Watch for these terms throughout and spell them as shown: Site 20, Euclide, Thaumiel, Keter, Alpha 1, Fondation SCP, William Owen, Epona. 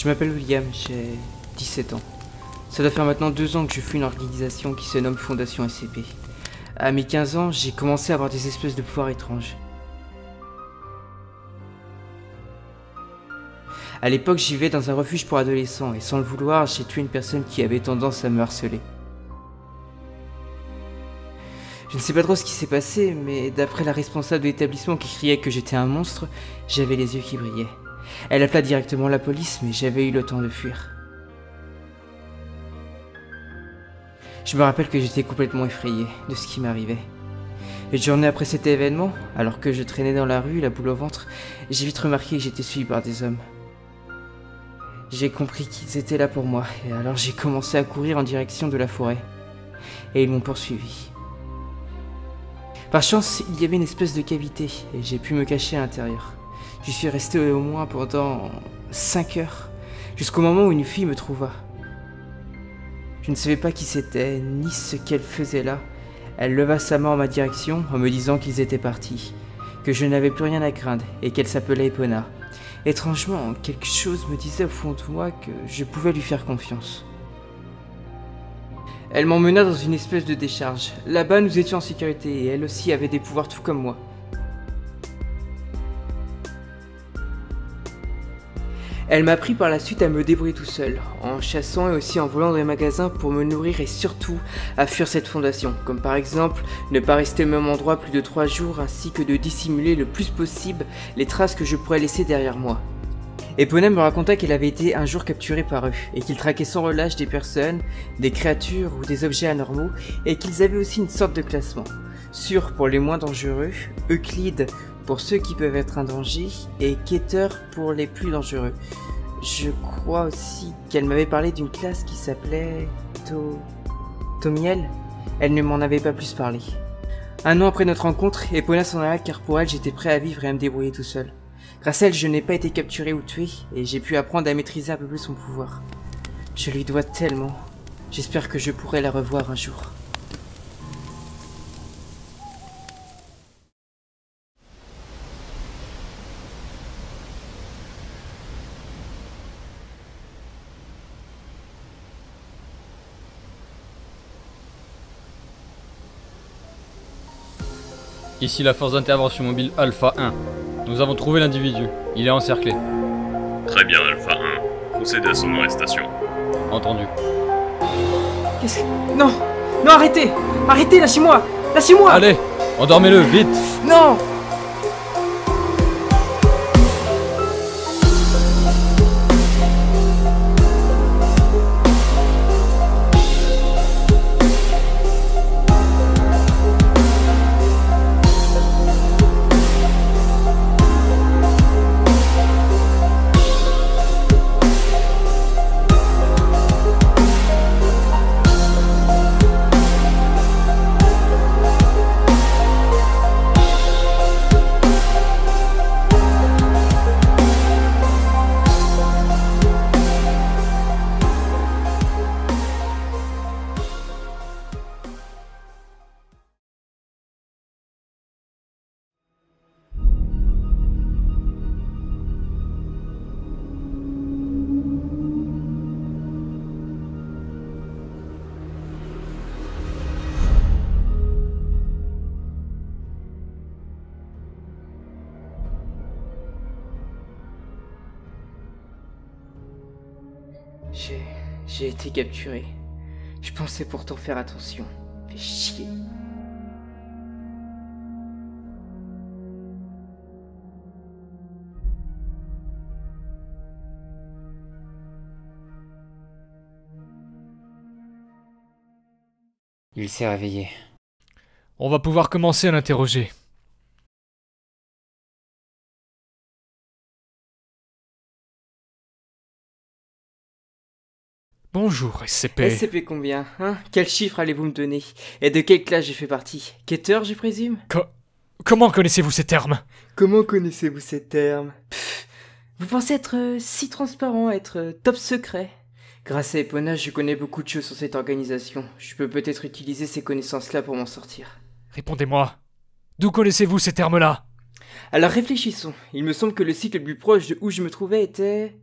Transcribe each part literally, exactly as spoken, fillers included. Je m'appelle William, j'ai dix-sept ans. Ça doit faire maintenant deux ans que je fuis une organisation qui se nomme Fondation S C P. À mes quinze ans, j'ai commencé à avoir des espèces de pouvoirs étranges. À l'époque, j'y vais dans un refuge pour adolescents et sans le vouloir, j'ai tué une personne qui avait tendance à me harceler. Je ne sais pas trop ce qui s'est passé, mais d'après la responsable de l'établissement qui criait que j'étais un monstre, j'avais les yeux qui brillaient. Elle appela directement la police, mais j'avais eu le temps de fuir. Je me rappelle que j'étais complètement effrayé de ce qui m'arrivait. Une journée après cet événement, alors que je traînais dans la rue, la boule au ventre, j'ai vite remarqué que j'étais suivi par des hommes. J'ai compris qu'ils étaient là pour moi, et alors j'ai commencé à courir en direction de la forêt. Et ils m'ont poursuivi. Par chance, il y avait une espèce de cavité, et j'ai pu me cacher à l'intérieur. Je suis resté au moins pendant cinq heures, jusqu'au moment où une fille me trouva. Je ne savais pas qui c'était, ni ce qu'elle faisait là. Elle leva sa main en ma direction, en me disant qu'ils étaient partis, que je n'avais plus rien à craindre, et qu'elle s'appelait Epona. Étrangement, quelque chose me disait au fond de moi que je pouvais lui faire confiance. Elle m'emmena dans une espèce de décharge. Là-bas, nous étions en sécurité et elle aussi avait des pouvoirs tout comme moi. Elle m'a appris par la suite à me débrouiller tout seul, en chassant et aussi en volant dans les magasins pour me nourrir et surtout à fuir cette fondation, comme par exemple ne pas rester au même endroit plus de trois jours ainsi que de dissimuler le plus possible les traces que je pourrais laisser derrière moi. Epona me raconta qu'elle avait été un jour capturée par eux, et qu'ils traquaient sans relâche des personnes, des créatures ou des objets anormaux, et qu'ils avaient aussi une sorte de classement. Sûr pour les moins dangereux, Euclide pour ceux qui peuvent être un danger, et Keter pour les plus dangereux. Je crois aussi qu'elle m'avait parlé d'une classe qui s'appelait... Thaumiel. Elle ne m'en avait pas plus parlé. Un an après notre rencontre, Epona s'en alla car pour elle j'étais prêt à vivre et à me débrouiller tout seul. Grâce à elle, je n'ai pas été capturé ou tué, et j'ai pu apprendre à maîtriser un peu plus son pouvoir. Je lui dois tellement. J'espère que je pourrai la revoir un jour. Ici la force d'intervention mobile Alpha un. Nous avons trouvé l'individu, il est encerclé. Très bien Alpha un, procédez à son arrestation. Entendu. Qu'est-ce que... Non, non arrêtez, arrêtez, lâchez-moi, lâchez-moi. Allez, endormez-le, vite. Non. J'ai... j'ai été capturé. Je pensais pourtant faire attention. Fais chier. Il s'est réveillé. On va pouvoir commencer à l'interroger. Bonjour, S C P. S C P combien, hein? Quel chiffre allez-vous me donner? Et de quelle classe j'ai fait partie? Keter, je présume? Co Comment connaissez-vous ces termes? Comment connaissez-vous ces termes? Pff, vous pensez être euh, si transparent, être euh, top secret? Grâce à Epona, je connais beaucoup de choses sur cette organisation. Je peux peut-être utiliser ces connaissances-là pour m'en sortir. Répondez-moi. D'où connaissez-vous ces termes-là? Alors réfléchissons. Il me semble que le site le plus proche de où je me trouvais était...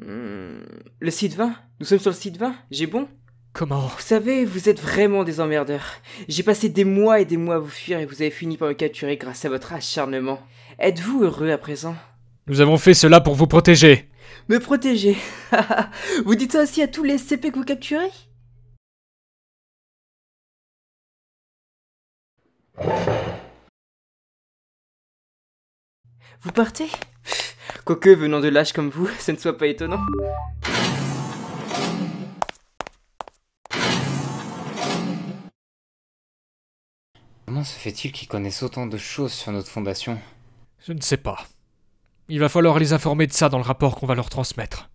Hmm, le site vingt? Nous sommes sur le site vingt? J'ai bon? Comment? Vous savez, vous êtes vraiment des emmerdeurs. J'ai passé des mois et des mois à vous fuir et vous avez fini par me capturer grâce à votre acharnement. Êtes-vous heureux à présent? Nous avons fait cela pour vous protéger. Me protéger? Vous dites ça aussi à tous les S C P que vous capturez? Vous partez? Quoique, venant de lâches comme vous, ce ne soit pas étonnant. Comment se fait-il qu'ils connaissent autant de choses sur notre fondation? Je ne sais pas. Il va falloir les informer de ça dans le rapport qu'on va leur transmettre.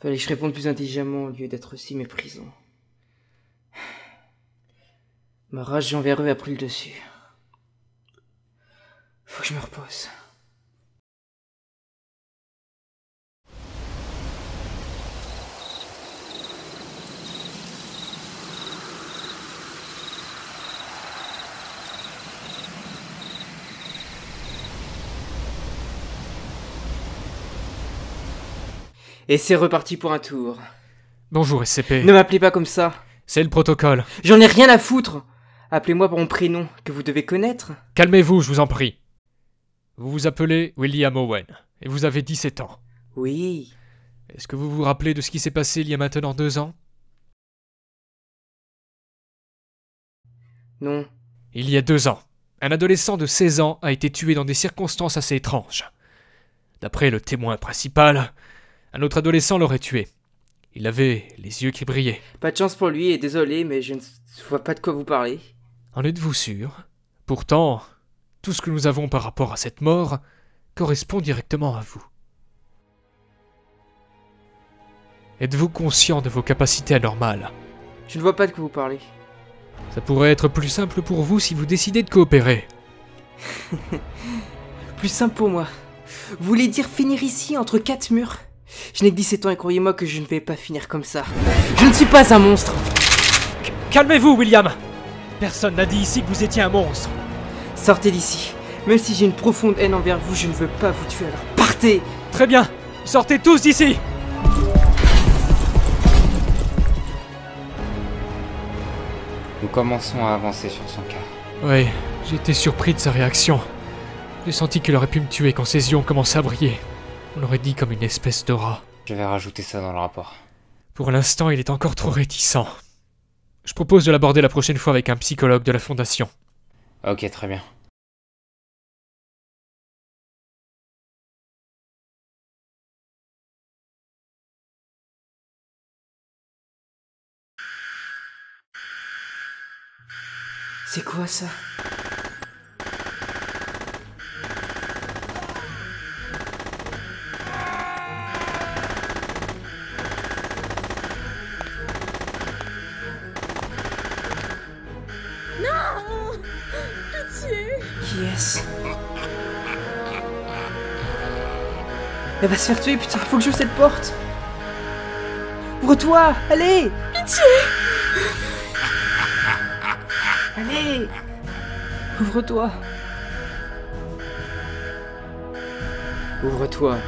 Fallait que je réponde plus intelligemment au lieu d'être aussi méprisant. Ma rage envers eux a pris le dessus. Faut que je me repose. Et c'est reparti pour un tour. Bonjour S C P. Ne m'appelez pas comme ça. C'est le protocole. J'en ai rien à foutre. Appelez-moi par mon prénom, que vous devez connaître. Calmez-vous, je vous en prie. Vous vous appelez William Owen, et vous avez dix-sept ans. Oui. Est-ce que vous vous rappelez de ce qui s'est passé il y a maintenant deux ans? Non. Il y a deux ans, un adolescent de seize ans a été tué dans des circonstances assez étranges. D'après le témoin principal... un autre adolescent l'aurait tué. Il avait les yeux qui brillaient. Pas de chance pour lui, et désolé, mais je ne vois pas de quoi vous parlez. En êtes-vous sûr? Pourtant, tout ce que nous avons par rapport à cette mort correspond directement à vous. Êtes-vous conscient de vos capacités anormales? Je ne vois pas de quoi vous parlez. Ça pourrait être plus simple pour vous si vous décidez de coopérer. Plus simple pour moi. Vous voulez dire finir ici, entre quatre murs? Je n'ai que dix-sept ans et croyez-moi que je ne vais pas finir comme ça. Je ne suis pas un monstre. Calmez-vous, William. Personne n'a dit ici que vous étiez un monstre. Sortez d'ici. Même si j'ai une profonde haine envers vous, je ne veux pas vous tuer, alors partez. Très bien. Sortez tous d'ici. Nous commençons à avancer sur son cœur. Oui, j'ai été surpris de sa réaction. J'ai senti qu'il aurait pu me tuer quand ses yeux ont commencé à briller. On aurait dit comme une espèce d'aura. Je vais rajouter ça dans le rapport. Pour l'instant, il est encore trop réticent. Je propose de l'aborder la prochaine fois avec un psychologue de la Fondation. Ok, très bien. C'est quoi ça ? Elle va se faire tuer, putain, faut que j'ouvre cette porte. Ouvre-toi, allez. Pitié. Allez. Ouvre-toi. Ouvre-toi.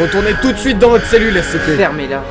Retournez tout de suite dans votre cellule S C P. Fermez-la.